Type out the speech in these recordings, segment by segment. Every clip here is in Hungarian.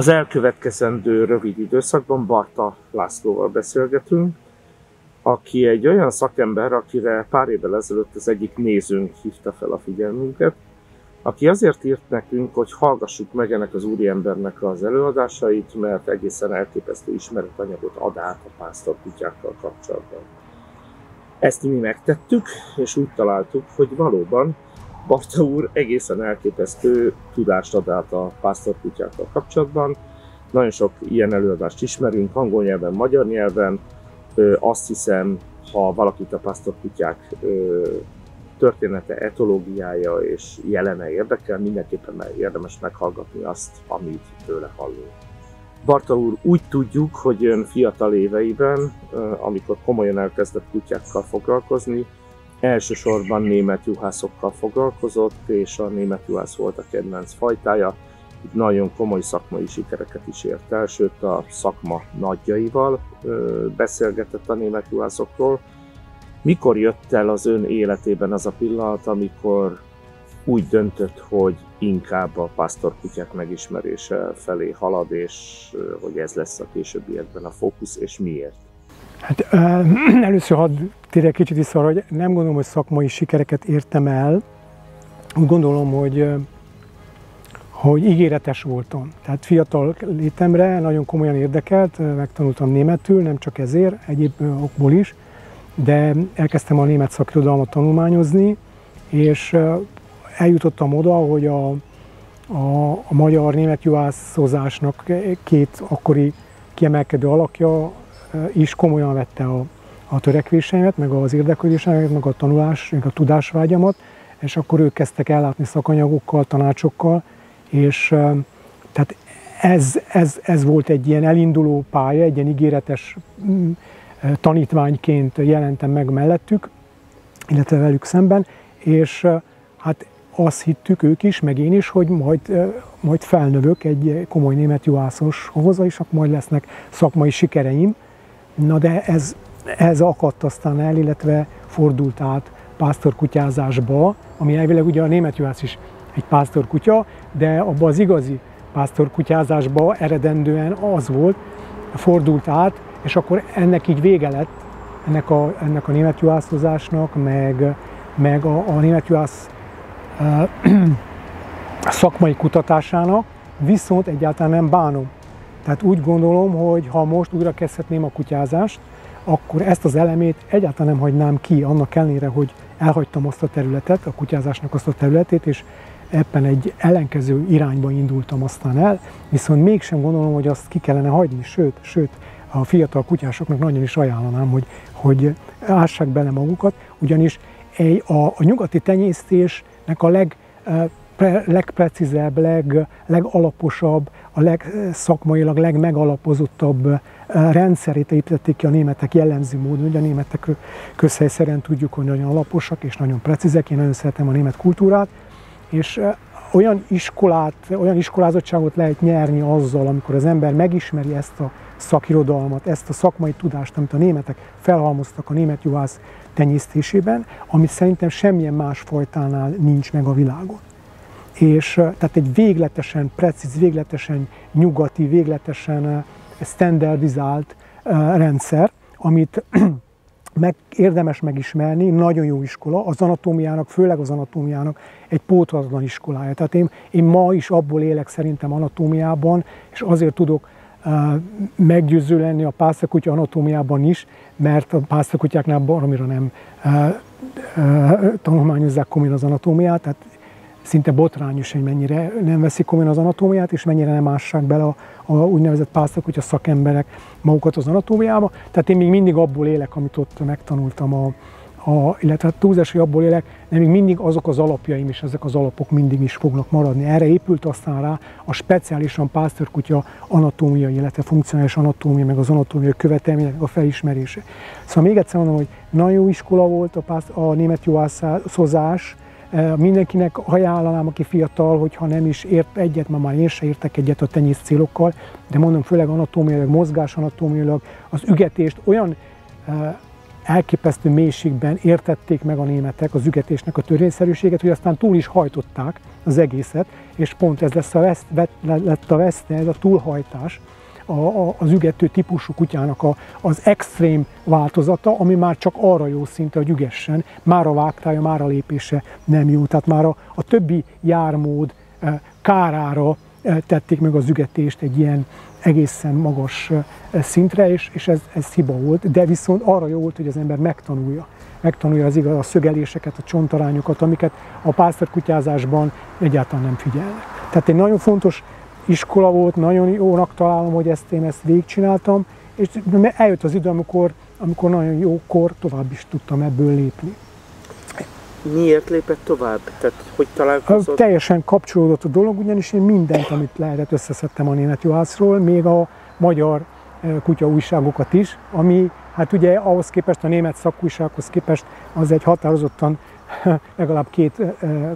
Az elkövetkezendő rövid időszakban Bartha Lászlóval beszélgetünk, aki egy olyan szakember, akire pár évvel ezelőtt az egyik nézőnk hívta fel a figyelmünket, aki azért írt nekünk, hogy hallgassuk meg ennek az úriembernek az előadásait, mert egészen elképesztő ismeretanyagot ad át a pásztorkutyákkal kapcsolatban. Ezt mi megtettük, és úgy találtuk, hogy valóban Bartha úr egészen elképesztő tudást ad át a pásztorkutyákkal kapcsolatban. Nagyon sok ilyen előadást ismerünk, angol nyelven, magyar nyelven. Azt hiszem, ha valakit a pásztorkutyák története, etológiája és jelene érdekel, mindenképpen érdemes meghallgatni azt, amit tőle hallunk. Bartha úr, úgy tudjuk, hogy ön fiatal éveiben, amikor komolyan elkezdett kutyákkal foglalkozni, elsősorban német juhászokkal foglalkozott, és a német juhász volt a kedvenc fajtája. Itt nagyon komoly szakmai sikereket is ért el, sőt a szakma nagyjaival beszélgetett a német juhászokról. Mikor jött el az ön életében az a pillanat, amikor úgy döntött, hogy inkább a pásztorkutyák megismerése felé halad, és hogy ez lesz a későbbiekben a fókusz, és miért? Hát először hadd térjek kicsit vissza arra, hogy nem gondolom, hogy szakmai sikereket értem el. Úgy gondolom, hogy ígéretes voltam. Tehát fiatal létemre nagyon komolyan érdekelt, megtanultam németül, nem csak ezért, egyéb okból is, de elkezdtem a német szakirodalmat tanulmányozni, és eljutottam oda, hogy a magyar-német juhászozásnak két akkori kiemelkedő alakja is komolyan vette a törekvéseimet, meg az érdeklődéseimet, meg a tanulás, meg a tudásvágyamat, és akkor ők kezdtek ellátni szakanyagokkal, tanácsokkal, és tehát ez volt egy ilyen elinduló pálya, egy ilyen ígéretes tanítványként jelentem meg mellettük, illetve velük szemben, és hát azt hittük ők is, meg én is, hogy majd felnövök egy komoly német juhászoshoz, és akkor majd lesznek szakmai sikereim. Na de ez akadt aztán el, illetve fordult át pásztorkutyázásba, ami elvileg ugye a német juhász is egy pásztorkutya, de abban az igazi pásztorkutyázásba eredendően az volt, fordult át, és akkor ennek így vége lett, ennek a német juhászozásnak, meg a német juhász szakmai kutatásának, viszont egyáltalán nem bánom. Tehát úgy gondolom, hogy ha most újra kezdhetném a kutyázást, akkor ezt az elemét egyáltalán nem hagynám ki, annak ellenére, hogy elhagytam azt a területet, a kutyázásnak azt a területét, és ebben egy ellenkező irányba indultam aztán el, viszont mégsem gondolom, hogy azt ki kellene hagyni, sőt, a fiatal kutyásoknak nagyon is ajánlanám, hogy ássák bele magukat, ugyanis a nyugati tenyésztésnek a legprecízebb, legalaposabb, a legszakmailag legmegalapozottabb rendszerét építették ki a németek jellemző módon. Ugye a németek közhelyszerűen tudjuk, hogy nagyon alaposak és nagyon precízek, én nagyon szeretem a német kultúrát, és olyan iskolázottságot lehet nyerni azzal, amikor az ember megismeri ezt a szakirodalmat, ezt a szakmai tudást, amit a németek felhalmoztak a német juhász tenyésztésében, amit szerintem semmilyen más fajtánál nincs meg a világon. És tehát egy végletesen precíz, végletesen nyugati, végletesen standardizált rendszer, amit érdemes megismerni, nagyon jó iskola, az anatómiának, főleg az anatómiának egy póthatatlan iskolája. Tehát én ma is abból élek szerintem anatómiában, és azért tudok meggyőző lenni a pásztorkutya anatómiában is, mert a pásztorkutyáknál baromira nem tanulmányozzák komolyan az anatómiát, tehát szinte botrányos, hogy mennyire nem veszik komolyan az anatómiát, és mennyire nem ássák bele a úgynevezett pásztorkutya szakemberek magukat az anatómiába. Tehát én még mindig abból élek, amit ott megtanultam, illetve túlzás, hogy abból élek, de még mindig azok az alapjaim és ezek az alapok mindig is fognak maradni. Erre épült aztán rá a speciálisan pásztorkutya anatómia, illetve funkcionális anatómia, meg az anatómiai követelmények a felismerése. Szóval még egyszer mondom, hogy nagyon jó iskola volt a német juhászozás. Mindenkinek ajánlanám, aki fiatal, hogyha nem is ért egyet, már én se értek egyet a tenyész célokkal, de mondom, főleg anatómiailag, mozgásanatómiailag az ügetést olyan elképesztő mélységben értették meg a németek az ügetésnek a törvényszerűséget, hogy aztán túl is hajtották az egészet, és pont ez lett a veszte, ez a túlhajtás, az ügető típusú kutyának az extrém változata, ami már csak arra jó szinte, hogy ügessen, már a vágtája, már a lépése nem jó. Tehát már a többi jármód kárára tették meg az ügetést egy ilyen egészen magas szintre, és ez hiba volt, de viszont arra jó volt, hogy az ember megtanulja az igaz, a szögeléseket, a csontarányokat, amiket a pásztorkutyázásban egyáltalán nem figyelnek. Tehát egy nagyon fontos iskola volt, nagyon jónak találom, hogy én ezt végigcsináltam, és eljött az idő, amikor nagyon jókor tovább is tudtam ebből lépni. Miért lépett tovább? Tehát hogy találkozott? Teljesen kapcsolódott a dolog, ugyanis én mindent, amit lehetett, összeszedtem a német juhászról, még a magyar kutyaújságokat is, ami hát ugye ahhoz képest, a német szakújsághoz képest az egy határozottan legalább két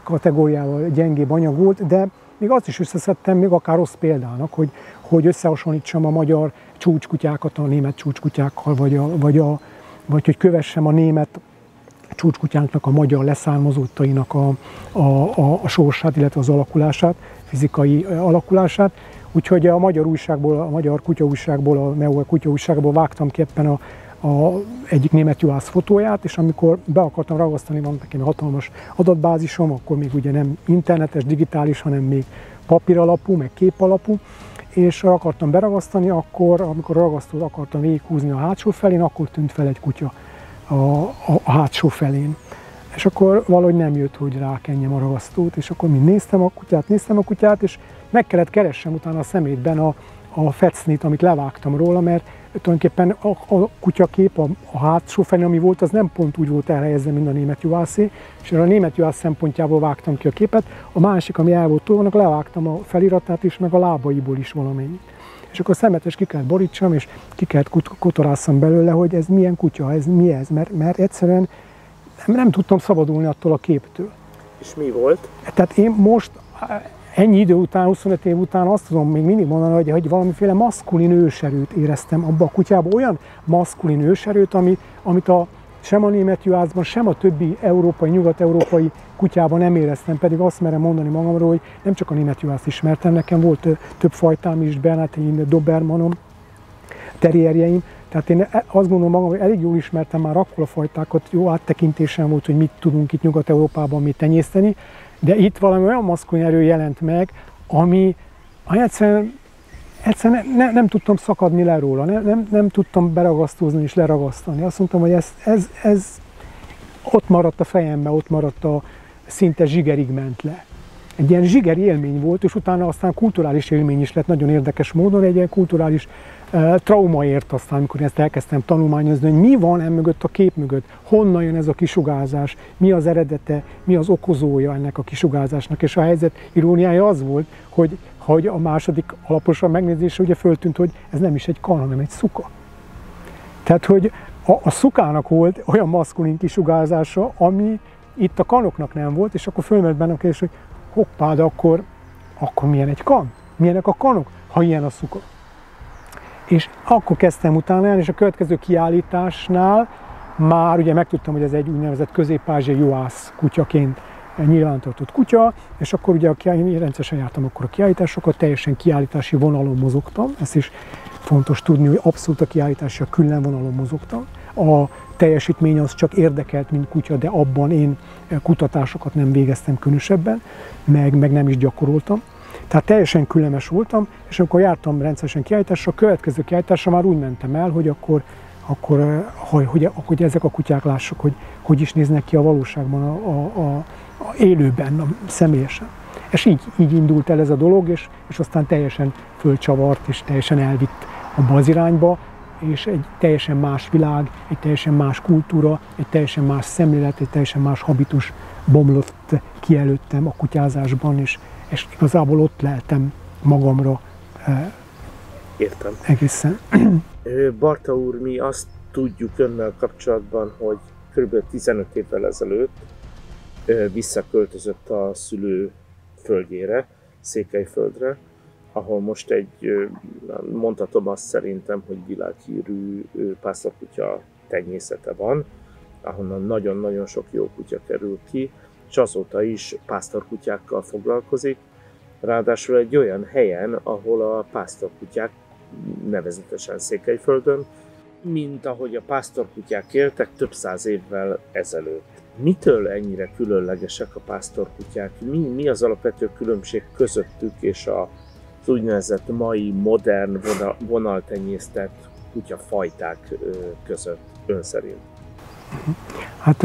kategóriával gyengébb anyag volt, de még azt is összeszedtem, még akár rossz példának, hogy összehasonlítsam a magyar csúcskutyákat a német csúcskutyákkal, vagy hogy kövessem a német csúcskutyánknak, a magyar leszármazottainak a sorsát, illetve az alakulását, fizikai alakulását. Úgyhogy a magyar kutyaújságból, a NEOL kutyaújságból vágtam ki éppen egyik német juhász fotóját, és amikor be akartam ragasztani, van nekem egy hatalmas adatbázisom, akkor még ugye nem internetes, digitális, hanem még papíralapú, meg képalapú, és akartam beragasztani, akkor, amikor ragasztót akartam végighúzni a hátsó felén, akkor tűnt fel egy kutya a hátsó felén. És akkor valahogy nem jött, hogy rákenjem a ragasztót, és akkor mind néztem a kutyát, és meg kellett keressem utána a szemétben a fecnit, amit levágtam róla, mert tulajdonképpen a kutyakép a hátsó felén, ami volt, az nem pont úgy volt elhelyezve, mint a német juhászé, és a német juhász szempontjából vágtam ki a képet, a másik, ami el volt tolvanak, levágtam a feliratát is, meg a lábaiból is valamennyit. És akkor szemetes ki kellett borítsam, és ki kellett kotorásszam belőle, hogy ez milyen kutya, ez mi ez, mert egyszerűen nem tudtam szabadulni attól a képtől. És mi volt? Tehát én most ennyi idő után, 25 év után azt tudom még mindig mondani, hogy valamiféle maszkulin őserőt éreztem abba a kutyában, olyan maszkulin őserőt, amit sem a német juhászban, sem a többi európai, nyugat-európai kutyában nem éreztem, pedig azt merem mondani magamról, hogy nem csak a német juhászt ismertem, nekem volt több fajtám is, Bernátén, Dobermanom, terrierjeim, tehát én azt gondolom magam, hogy elég jól ismertem már akkor a fajtákat, jó áttekintésem volt, hogy mit tudunk itt Nyugat-Európában mit tenyészteni, de itt valami olyan maszkulin erő jelent meg, ami egyszerűen nem tudtam szakadni le róla, nem tudtam beragasztózni és leragasztani. Azt mondtam, hogy ez ott maradt a fejembe, ott maradt szinte zsigerig ment le. Egy ilyen zsigeri élmény volt, és utána aztán kulturális élmény is lett nagyon érdekes módon, egy ilyen kulturális trauma ért aztán, amikor ezt elkezdtem tanulmányozni, hogy mi van emögött a kép mögött, honnan jön ez a kisugárzás, mi az eredete, mi az okozója ennek a kisugárzásnak, és a helyzet iróniája az volt, hogy a második alaposan megnézése ugye föltűnt, hogy ez nem is egy kan, hanem egy szuka. Tehát, hogy a szukának volt olyan maszkulin kisugárzása, ami itt a kanoknak nem volt, és akkor fölmerült bennem a kérdés, hogy hoppá, de akkor milyen egy kan? Milyenek a kanok, ha ilyen a szuka? És akkor kezdtem utána el, és a következő kiállításnál már ugye megtudtam, hogy ez egy úgynevezett közép-ázsiai juhász kutyaként nyilvántartott kutya, és akkor ugye én rendszeresen jártam akkor a kiállításokat, teljesen kiállítási vonalon mozogtam, ezt is fontos tudni, hogy abszolút a kiállítási külön vonalon mozogtam. A teljesítmény az csak érdekelt, mint kutya, de abban én kutatásokat nem végeztem különösebben, meg nem is gyakoroltam. Tehát teljesen különös voltam, és amikor jártam rendszeresen kiállításra, a következő kiállításra már úgy mentem el, hogy akkor ezek a kutyák lássuk, hogy is néznek ki a valóságban, élőben, személyesen. És így indult el ez a dolog, és aztán teljesen fölcsavart, és teljesen elvitt abba az irányba, és egy teljesen más világ, egy teljesen más kultúra, egy teljesen más szemlélet, egy teljesen más habitus bomlott ki előttem a kutyázásban, és igazából ott lehetem magamra. Értem. Egészen. Bartha úr, mi azt tudjuk önnel kapcsolatban, hogy kb. 15 évvel ezelőtt visszaköltözött a szülő földjére, Székelyföldre, ahol most mondhatom azt szerintem, hogy világhírű pásztorkutya tenyészete van, ahonnan nagyon-nagyon sok jó kutya kerül ki, és azóta is pásztorkutyákkal foglalkozik, ráadásul egy olyan helyen, ahol a pásztorkutyák, nevezetesen Székelyföldön, mint ahogy a pásztorkutyák éltek több száz évvel ezelőtt. Mitől ennyire különlegesek a pásztorkutyák? Mi az alapvető különbség közöttük és az úgynevezett mai modern vonaltenyésztett kutyafajták között ön szerint? Hát,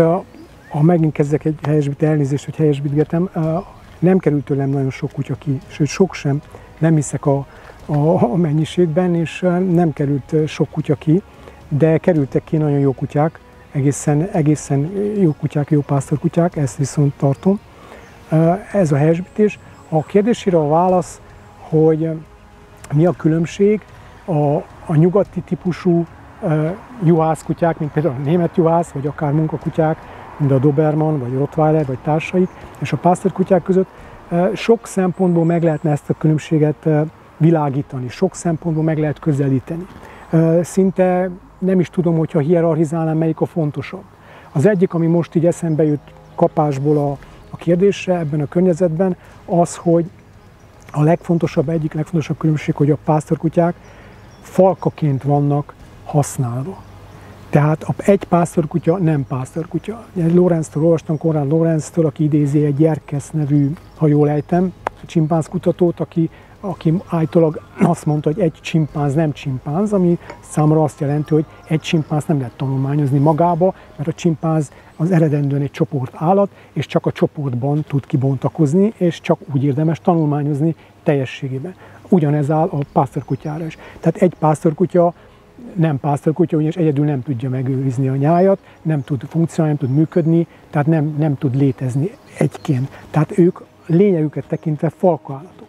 ha megint kezdek egy elnézést, hogy helyesbítgetem, nem került tőlem nagyon sok kutya ki, sőt sok sem, nem hiszek a mennyiségben, és nem került sok kutya ki, de kerültek ki nagyon jó kutyák, egészen jó kutyák, jó pásztorkutyák, ezt viszont tartom. Ez a helyesbítés. A kérdésére a válasz, hogy mi a különbség a nyugati típusú juhászkutyák, mint például a német juhász, vagy akár munkakutyák, mint a Doberman, vagy Rottweiler, vagy társaik, és a pásztorkutyák között sok szempontból meg lehetne ezt a különbséget világítani, sok szempontból meg lehet közelíteni. Szinte nem is tudom, hogyha hierarchizálnám, melyik a fontosabb. Az egyik, ami most így eszembe jut kapásból a kérdésre ebben a környezetben, az, hogy a legfontosabb, egyik legfontosabb különbség, hogy a pásztorkutyák falkaként vannak használva. Tehát egy pásztorkutya nem pásztorkutya. Lorenztől olvastam, Konrad Lorenztől, aki idézi egy Gyerkesz nevű, ha jól ejtem, csimpánzkutatót, aki állítólag azt mondta, hogy egy csimpánz nem csimpánz, ami számra azt jelenti, hogy egy csimpánz nem lehet tanulmányozni magába, mert a csimpánz az eredendően egy csoportállat, és csak a csoportban tud kibontakozni, és csak úgy érdemes tanulmányozni teljességében. Ugyanez áll a pásztorkutyára is. Tehát egy pásztorkutya nem pásztorkutya, ugyanis egyedül nem tudja megőrizni a nyájat, nem tud funkcionálni, nem tud működni, tehát nem tud létezni egyként. Tehát ők lényegüket tekintve falkaállatok.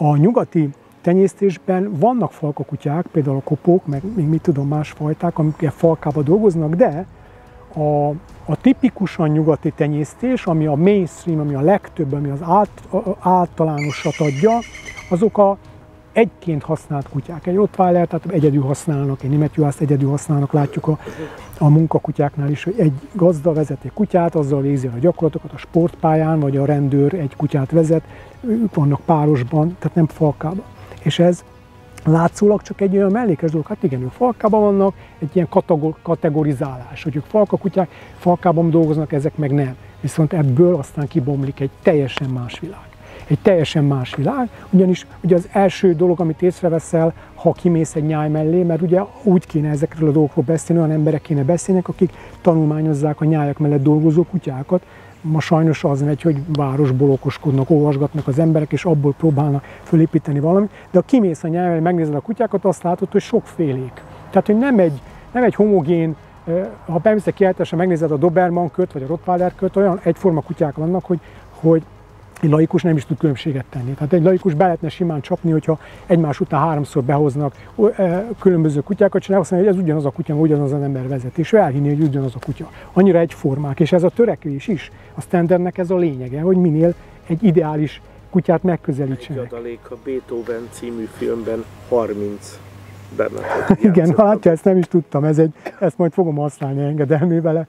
A nyugati tenyésztésben vannak falkakutyák, például a kopók, meg még mit tudom, más fajták, amik falkába dolgoznak, de a tipikusan nyugati tenyésztés, ami a mainstream, ami a legtöbb, ami az általánosat adja, azok a egyként használt kutyák. Egy Rottweiler, tehát egyedül használnak, egy német juhászt egyedül használnak, látjuk a munkakutyáknál is, hogy egy gazda vezet egy kutyát, azzal végzi a gyakorlatokat a sportpályán, vagy a rendőr egy kutyát vezet, ők vannak párosban, tehát nem falkában. És ez látszólag csak egy olyan mellékes dolog, hát igen, ők falkában vannak, egy ilyen kategorizálás, hogy ők falkakutyák, falkában dolgoznak, ezek meg nem. Viszont ebből aztán kibomlik egy teljesen más világ. Egy teljesen más világ, ugyanis ugye az első dolog, amit észreveszel, ha kimész egy nyáj mellé, mert ugye úgy kéne ezekről a dolgokról beszélni, olyan emberek kéne beszélnek, akik tanulmányozzák a nyájak mellett dolgozó kutyákat. Ma sajnos az megy, hogy városból okoskodnak, olvasgatnak az emberek, és abból próbálnak fölépíteni valamit, de ha kimész a nyáj mellé, megnézed a kutyákat, azt látod, hogy sokfélék. Tehát, hogy nem egy homogén, ha bemész a kiállításra, megnézed a Doberman köt, vagy a Rottweiler köt, olyan egyforma kutyák vannak, hogy egy laikus nem is tud különbséget tenni. Tehát egy laikus be lehetne simán csapni, hogyha egymás után háromszor behoznak különböző kutyákat, és azt mondja, hogy ez ugyanaz a kutya, ugyanaz az ember vezet, és ő elhinni, hogy ugyanaz a kutya. Annyira egyformák, és ez a törekvés is. A standardnek ez a lényege, hogy minél egy ideális kutyát megközelítsenek. Egy adalék a Beethoven című filmben 30 Bernatot. Igen, látja, ezt nem is tudtam, ezt majd fogom használni engedelmével,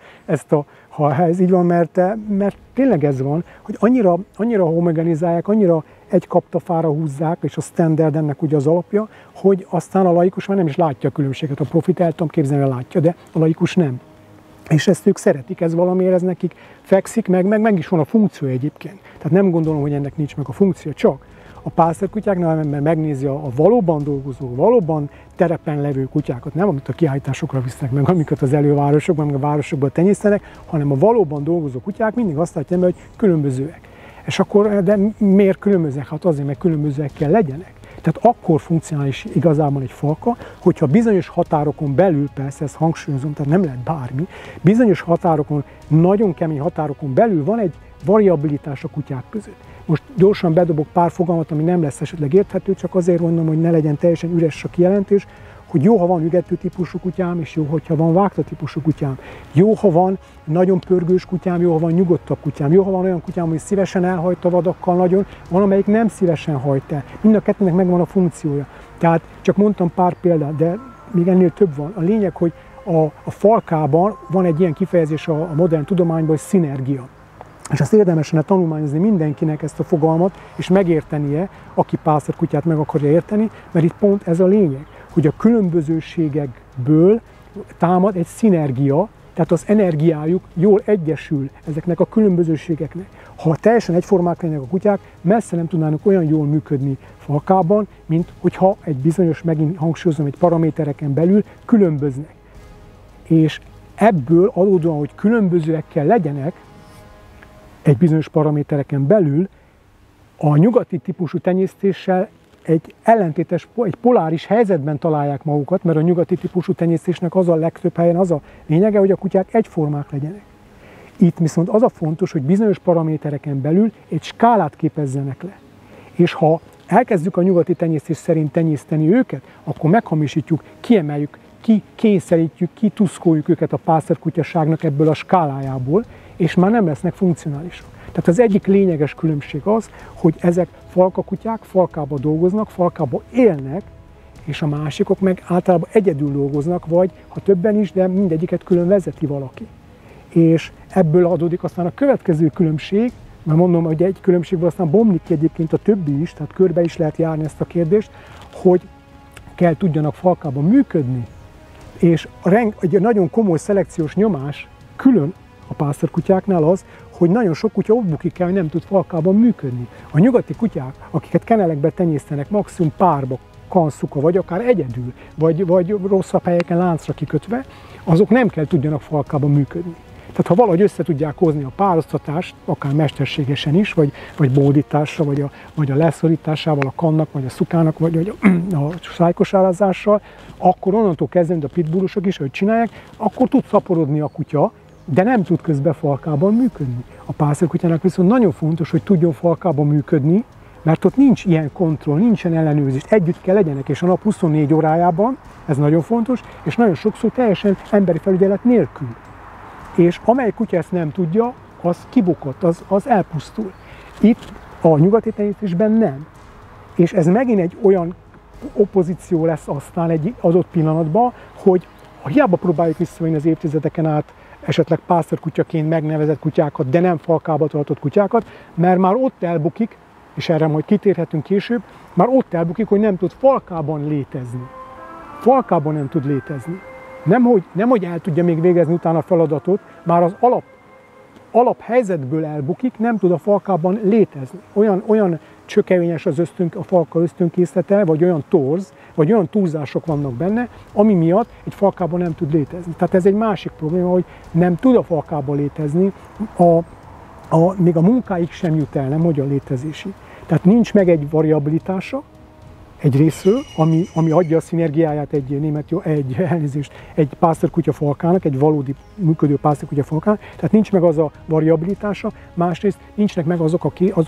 ha ez így van, mert tényleg ez van, hogy annyira homogenizálják, annyira egy kaptafára húzzák, és a standard ennek ugye az alapja, hogy aztán a laikus már nem is látja a különbséget. A profit el tudom képzelni, hogy látja, de a laikus nem. És ezt ők szeretik, ez valamiért, ez nekik fekszik, meg is van a funkció egyébként. Tehát nem gondolom, hogy ennek nincs meg a funkció, csak a pásztorkutyáknál, mert megnézi a valóban dolgozó, valóban terepen levő kutyákat, nem amit a kiállításokra visznek meg, amiket az elővárosokban, meg a városokban tenyésztenek, hanem a valóban dolgozó kutyák mindig azt látja meg, hogy különbözőek. És akkor, de miért különbözőek? Hát azért, mert különbözőek kell legyenek. Tehát akkor funkcionális igazából egy falka, hogyha bizonyos határokon belül, persze ezt hangsúlyozom, tehát nem lehet bármi, bizonyos határokon, nagyon kemény határokon belül van egy variabilitás a kutyák között. Most gyorsan bedobok pár fogalmat, ami nem lesz esetleg érthető, csak azért mondom, hogy ne legyen teljesen üres a kijelentés, hogy jó, ha van ügető típusú kutyám, és jó, hogyha van vágta típusú kutyám. Jó, ha van nagyon pörgős kutyám, jó, ha van nyugodtabb kutyám, jó, ha van olyan kutyám, ami szívesen elhajt a vadakkal nagyon, van, amelyik nem szívesen hajt el. Mind a kettőnek megvan a funkciója. Tehát csak mondtam pár példát, de még ennél több van. A lényeg, hogy a falkában van egy ilyen kifejezés a modern tudományban, hogy szinergia. És ezt érdemes lenne tanulmányozni mindenkinek, ezt a fogalmat, és megértenie, aki pásztorkutyát meg akarja érteni, mert itt pont ez a lényeg, hogy a különbözőségekből támad egy szinergia, tehát az energiájuk jól egyesül ezeknek a különbözőségeknek. Ha teljesen egyformák lennének a kutyák, messze nem tudnának olyan jól működni falkában, mint hogyha egy bizonyos, megint hangsúlyozom, egy paramétereken belül különböznek. És ebből adódóan, hogy különbözőek kell legyenek, egy bizonyos paramétereken belül a nyugati típusú tenyésztéssel egy ellentétes, egy poláris helyzetben találják magukat, mert a nyugati típusú tenyésztésnek az a legtöbb helyen az a lényege, hogy a kutyák egyformák legyenek. Itt viszont az a fontos, hogy bizonyos paramétereken belül egy skálát képezzenek le. És ha elkezdjük a nyugati tenyésztés szerint tenyészteni őket, akkor meghamisítjuk, kiemeljük, kikényszerítjük, kituszkoljuk őket a pásztorkutyaságnak ebből a skálájából, és már nem lesznek funkcionálisak. Tehát az egyik lényeges különbség az, hogy ezek falkakutyák, falkába dolgoznak, falkába élnek, és a másikok meg általában egyedül dolgoznak, vagy ha többen is, de mindegyiket külön vezeti valaki. És ebből adódik aztán a következő különbség, mert mondom, hogy egy különbségből aztán bomlik ki egyébként a többi is, tehát körbe is lehet járni ezt a kérdést, hogy kell tudjanak falkában működni, és egy nagyon komoly szelekciós nyomás külön a pásztorkutyáknál az, hogy nagyon sok kutya ott bukik el, hogy nem tud falkában működni. A nyugati kutyák, akiket kenelekbe tenyésztenek, maximum párba, kanszuka, vagy akár egyedül, vagy rosszabb helyeken láncra kikötve, azok nem kell tudjanak falkában működni. Tehát ha valahogy össze tudják hozni a pároztatást, akár mesterségesen is, vagy bódításra, vagy a leszorításával, a kannak, vagy a szukának, vagy a szájkosárázással, akkor onnantól kezdve, mint a pitbullosok is, hogy csinálják, akkor tud szaporodni a kutya, de nem tud közben falkában működni. A pásztorkutyának viszont nagyon fontos, hogy tudjon falkában működni, mert ott nincs ilyen kontroll, nincsen ellenőrzés, együtt kell legyenek, és a nap 24 órájában, ez nagyon fontos, és nagyon sokszor teljesen emberi felügyelet nélkül. És amely kutya ezt nem tudja, az kibukott, az elpusztul. Itt a nyugati tenyésztésben nem. És ez megint egy olyan opozíció lesz aztán egy adott pillanatban, hogy hiába próbáljuk visszavenni az évtizedeken át esetleg pásztorkutyaként megnevezett kutyákat, de nem falkába tartott kutyákat, mert már ott elbukik, és erre majd kitérhetünk később, már ott elbukik, hogy nem tud falkában létezni. Falkában nem tud létezni. Nemhogy el tudja még végezni utána a feladatot, már az alaphelyzetből elbukik, nem tud a falkában létezni. Olyan csökevényes az a falka ösztönkészlete, vagy olyan torz, vagy olyan túlzások vannak benne, ami miatt egy falkában nem tud létezni. Tehát ez egy másik probléma, hogy nem tud a falkában létezni, még a munkáig sem jut el, nem hogy a létezésig. Tehát nincs meg egy variabilitása, egy részről, ami adja a szinergiáját egy pásztorkutya falkának, egy valódi működő pásztorkutya falkának, tehát nincs meg az a variabilitása, másrészt nincsnek meg azok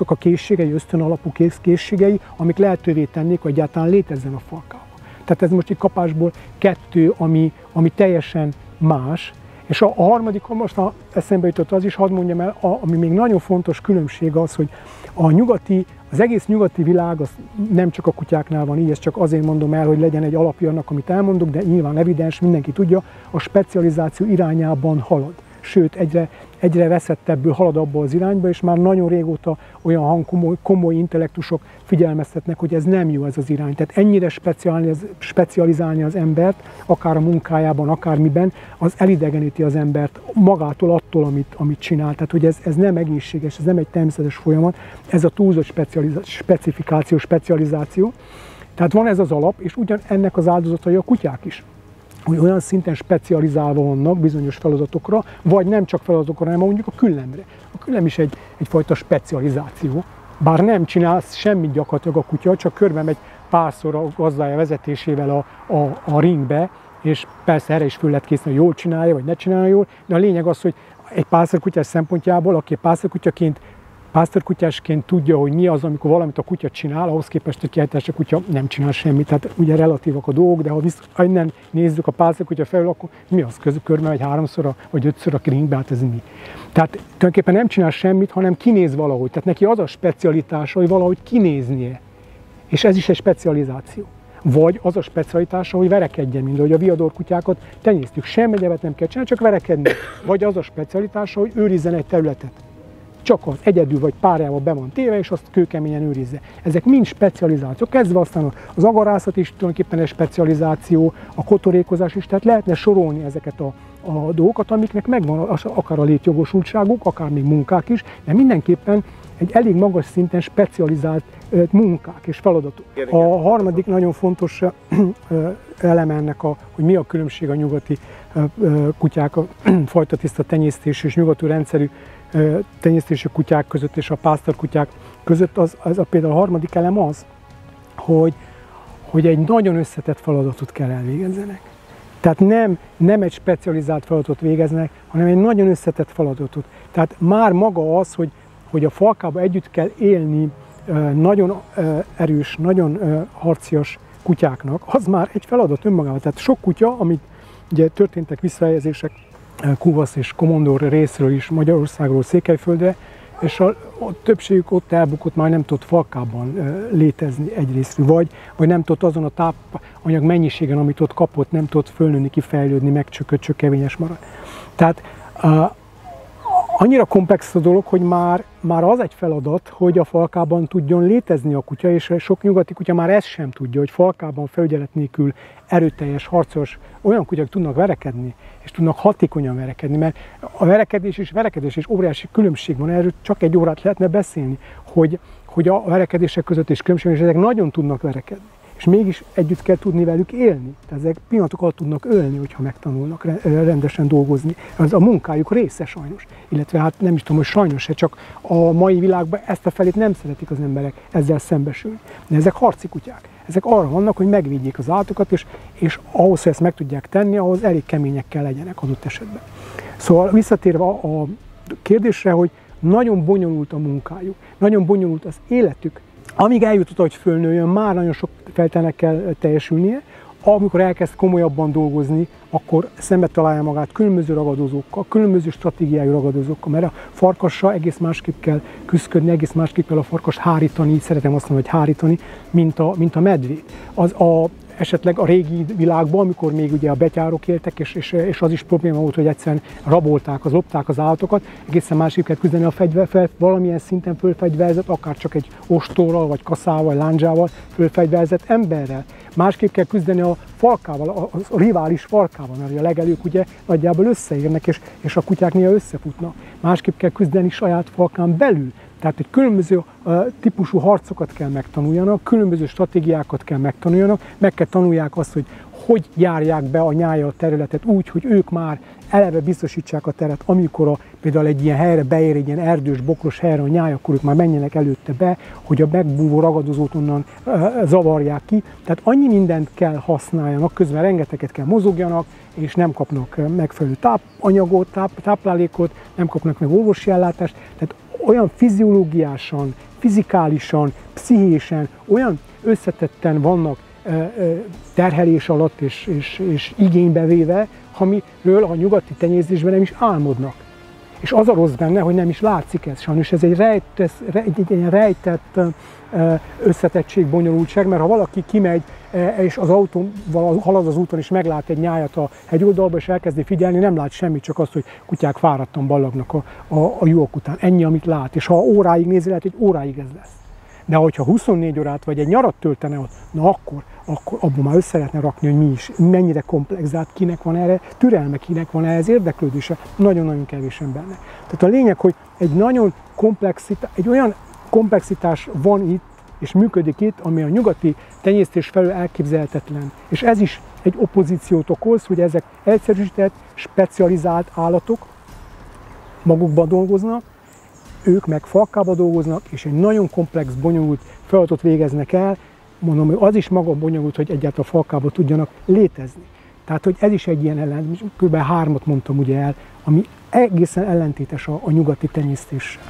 a készségei, ösztönalapú készségei, amik lehetővé tennék, hogy egyáltalán létezzen a falkában. Tehát ez most egy kapásból kettő, ami teljesen más, és a harmadik, most eszembe jutott az is, hadd mondjam el, ami még nagyon fontos különbség az, hogy az egész nyugati világ, az nem csak a kutyáknál van így, ezt csak azért mondom el, hogy legyen egy alapja annak, amit elmondok, de nyilván evidens, mindenki tudja, a specializáció irányában halad. Sőt, egyre veszettebből halad abba az irányba, és már nagyon régóta olyan komoly intellektusok figyelmeztetnek, hogy ez nem jó ez az irány. Tehát ennyire specializálni az embert, akár a munkájában, akármiben, az elidegeníti az embert magától, attól, amit csinál. Tehát, hogy ez nem egészséges, ez nem egy természetes folyamat, ez a túlzott specializáció. Tehát van ez az alap, és ugyan ennek az áldozatai a kutyák is, hogy olyan szinten specializálva vannak bizonyos feladatokra, vagy nem csak feladatokra, hanem mondjuk a küllemre. A küllem is egyfajta specializáció, bár nem csinál semmit gyakorlatilag a kutya, csak körbe megy párszor a gazdája vezetésével a ringbe, és persze erre is föl lehet készíteni, hogy jól csinálja, vagy ne csinálja jól, de a lényeg az, hogy egy pásztorkutyás szempontjából, aki pásztorkutyásként tudja, hogy mi az, amikor valamit a kutya csinál, ahhoz képest, hogy kiállítás a kutya nem csinál semmit. Tehát ugye relatívak a dolgok, de ha innen nézzük a pásztorkutya felül, akkor mi az körbe megy háromszor, vagy ötször a ringbe, hát ez mi? Tehát tulajdonképpen nem csinál semmit, hanem kinéz valahogy. Tehát neki az a specialitása, hogy valahogy kinéznie. És ez is egy specializáció. Vagy az a specialitása, hogy verekedjen, mint ahogy a viadorkutyákat tenyésztjük. Semmi egyebet nem kell csinálni, csak verekedni. Vagy az a specialitása, hogy őrizzen egy területet. Csak az egyedül vagy párjába be van téve, és azt kőkeményen őrizze. Ezek mind specializációk. Kezdve aztán az agarászat is tulajdonképpen egy specializáció, a kotorékozás is, tehát lehetne sorolni ezeket a dolgokat, amiknek megvan akár a létjogosultságuk, akár még munkák is, de mindenképpen egy elég magas szinten specializált munkák és feladatok. A harmadik nagyon fontos eleme ennek, hogy mi a különbség a nyugati kutyák, a fajtatiszta tenyésztés és nyugati rendszerű tenyésztésű kutyák között és a pásztorkutyák között, az a például a harmadik elem az, hogy egy nagyon összetett feladatot kell elvégezzenek. Tehát nem egy specializált feladatot végeznek, hanem egy nagyon összetett feladatot. Tehát már maga az, hogy a falkába együtt kell élni nagyon erős, nagyon harcias kutyáknak, az már egy feladat önmagában. Tehát sok kutya, amit ugye történtek visszahelyezések Kuvasz és Komondor részről is Magyarországról Székelyföldre, és a többségük ott elbukott, már nem tudott falkában létezni egyrészt, vagy nem tudott azon a tápanyag mennyiségen, amit ott kapott, nem tudott fölnőni, kifejlődni, megcsökött, csökevényes marad. Tehát annyira komplex a dolog, hogy már az egy feladat, hogy a falkában tudjon létezni a kutya, és sok nyugati kutya már ezt sem tudja, hogy falkában felügyelet nélkül erőteljes, harcos, olyan kutyák tudnak verekedni, és tudnak hatékonyan verekedni, mert a verekedés és óriási különbség van, erről csak egy órát lehetne beszélni, hogy a verekedések között is különbség, és ezek nagyon tudnak verekedni, és mégis együtt kell tudni velük élni. Tehát ezek pillanatok alatt tudnak ölni, hogyha megtanulnak rendesen dolgozni. Ez a munkájuk része sajnos, illetve hát nem is tudom, hogy sajnos-e, csak a mai világban ezt a felét nem szeretik az emberek ezzel szembesülni. De ezek harci kutyák. Ezek arra vannak, hogy megvédjék az állatokat, és ahhoz, hogy ezt meg tudják tenni, ahhoz elég kemények kell legyenek adott esetben. Szóval visszatérve a kérdésre, hogy nagyon bonyolult a munkájuk, nagyon bonyolult az életük. Amíg eljutott, hogy fölnőjön, már nagyon sok feltételnek kell teljesülnie. Amikor elkezd komolyabban dolgozni, akkor szembe találja magát különböző ragadozókkal, különböző stratégiájú ragadozókkal, mert a farkassal egész másképp kell küzdködni, egész másképp kell a farkast hárítani, így szeretem azt mondani, hogy hárítani, mint a medvét. Esetleg a régi világban, amikor még ugye a betyárok éltek, és az is probléma volt, hogy egyszerűen rabolták, lopták az állatokat, egészen másképp kell küzdeni a fegyverrel, valamilyen szinten fölfegyverzett, akár csak egy ostorral, vagy kaszával, lándzsával fölfegyverzett emberrel. Másképp kell küzdeni a falkával, a rivális falkával, mert a legelők ugye nagyjából összeérnek, és a kutyák néha összefutnak. Másképp kell küzdeni saját falkán belül. Tehát egy különböző típusú harcokat kell megtanuljanak, különböző stratégiákat kell megtanuljanak, meg kell tanulják azt, hogy járják be a nyája a területet úgy, hogy ők már eleve biztosítsák a teret, amikor például egy ilyen helyre beér, egy ilyen erdős, bokros helyre a nyája, akkor ők már menjenek előtte be, hogy a megbúvó ragadozót onnan zavarják ki. Tehát annyi mindent kell használjanak, közben rengeteget kell mozogjanak, és nem kapnak megfelelő tápanyagot, táplálékot, nem kapnak meg orvosi ellátást. Tehát olyan fiziológiásan, fizikálisan, pszichésen, olyan összetetten vannak terhelés alatt és igénybe véve, amiről a nyugati tenyésztésben nem is álmodnak. És az a rossz benne, hogy nem is látszik ez sajnos. Ez egy rejtett összetettség, bonyolultság, mert ha valaki kimegy és az autóval halad az úton és meglát egy nyájat a hegyoldalba és elkezdi figyelni, nem lát semmit, csak azt, hogy kutyák fáradtan ballagnak a lyukak után. Ennyi, amit lát. És ha óráig nézi, lehet, hogy óráig ez lesz. De hogyha 24 órát vagy egy nyarat töltene ott, na akkor abban már össze lehetne rakni, hogy mi is, mennyire komplexált, kinek van erre türelme, kinek van ehhez érdeklődése, nagyon-nagyon kevés embernek. Tehát a lényeg, hogy egy olyan komplexitás van itt, és működik itt, ami a nyugati tenyésztés felől elképzelhetetlen. És ez is egy opozíciót okoz, hogy ezek egyszerűsített, specializált állatok magukban dolgoznak, ők meg falkába dolgoznak, és egy nagyon komplex, bonyolult feladatot végeznek el. Mondom, hogy az is maga bonyolult, hogy egyáltalán falkába tudjanak létezni. Tehát, hogy ez is egy ilyen ellentét, kb. 3-at mondtam ugye el, ami egészen ellentétes a nyugati tenyésztéssel.